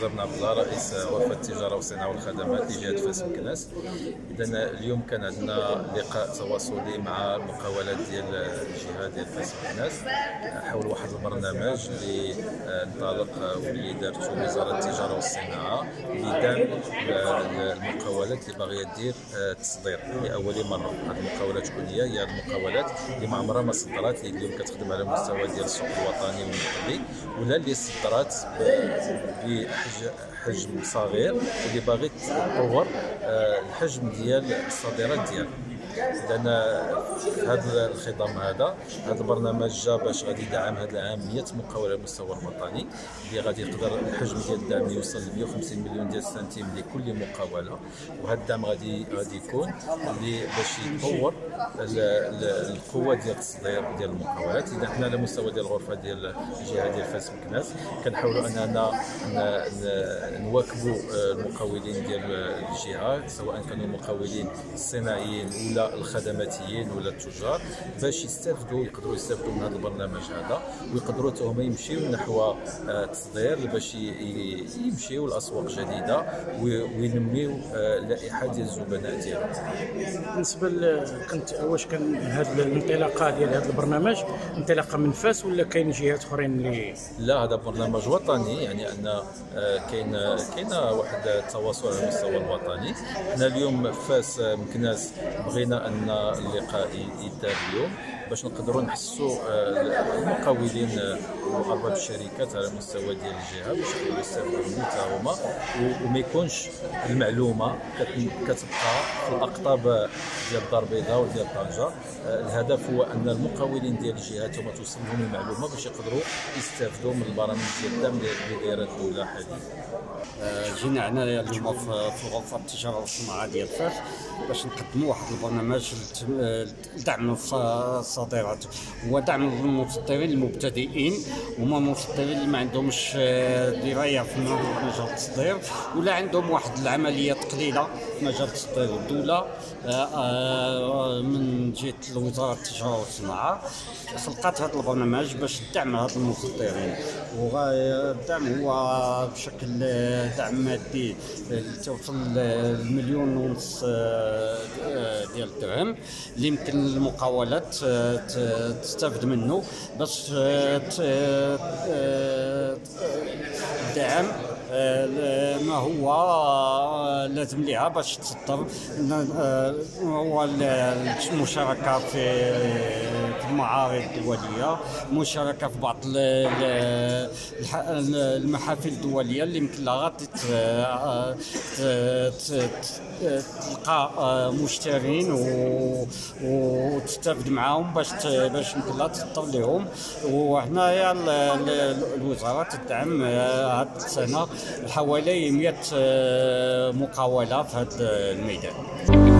حمزة بن عبد الله رئيس غرفة التجارة والصناعة والخدمات لجهة فاس مكناس. إذا اليوم كان عندنا لقاء تواصلي مع المقاولات ديال الجهة ديال فاس مكناس حول واحد البرنامج اللي انطلق واللي دارته وزارة التجارة والصناعة لدعم المقاولات اللي باغية دير التصدير لأول مرة. هاد المقاولات شكون هي المقاولات اللي ما عمرها ما صدرات، اللي اليوم كتخدم على المستوى ديال السوق الوطني والمحلي، ولا اللي صدرات بحجم صغير اللي باغي تطور الحجم ديال الصادرات ديالها. لأن هذا الخضم هذا البرنامج جا باش غادي يدعم هذا العام 100 مقاولة على المستوى الوطني، اللي غادي يقدر الحجم ديال الدعم يوصل ل 150 مليون ديال السنتيم لكل مقاولة. وهذا الدعم غادي يكون باش يطور القوة ديال التصدير ديال المقاولات. إذا حنا على مستوى ديال الغرفة ديال الجهة ديال فاس مكناس كنحاولوا أننا نواكبوا المقاولين ديال الجهة، سواء كانوا مقاولين صناعيين ولا الخدماتيين ولا التجار، باش يقدروا يستافدوا من هذا البرنامج هذا، ويقدروا تهم يمشيوا نحو التصدير باش يمشيوا لاسواق جديده وينميوا اللائحه ديال الزبناء ديالهم. بالنسبه واش كان هذه الانطلاقه ديال هذا البرنامج انطلاقه من فاس ولا كاين جهات اخرين اللي؟ لا، هذا برنامج وطني، يعني ان كاين واحد التواصل على المستوى الوطني. حنا اليوم فاس مكناس بغينا أن اللقاء يدار اليوم باش نقدروا نحسوا المقاولين وأرباب الشركات على مستوى ديال الجهة باش يقدروا يستافدوا حتى هما، وما يكونش المعلومة كتبقى في الأقطاب ديال الدار البيضاء وديال طنجة. الهدف هو أن المقاولين ديال الجهات هما توصل لهم المعلومة باش يقدروا يستافدوا من البرامج ديال الدعم اللي دايرة الدولة حاليا. جينا هنا اليوم في غرفة التجارة والصناعة ديال فاس باش نقدموا واحد البرنامج لدعم الصادرات، هو دعم المصدرين المبتدئين، هما مصدرين اللي ما عندهمش درايه في مجال التصدير ولا عندهم واحد العمليه قليله في مجال التصدير. الدوله من جهه وزاره التجاره والصناعه خلقت هذا البرنامج باش تدعم هاد المصدرين، والدعم هو بشكل دعم مادي توصل لمليون ونص ديال الدرهم اللي يمكن المقاولات تستافد منه باش دعم ما هو لازم ليها باش تصدر. هو المشاركة في المعارض الدولية، مشاركة في بعض المحافل الدولية اللي يمكن لها غادي تلقى مشترين وتستافد معاهم باش يمكن لها تصدر لهم. وهنايا الوزارة تدعم هاد السنة حوالي 100 مقاولة في هذا الميدان.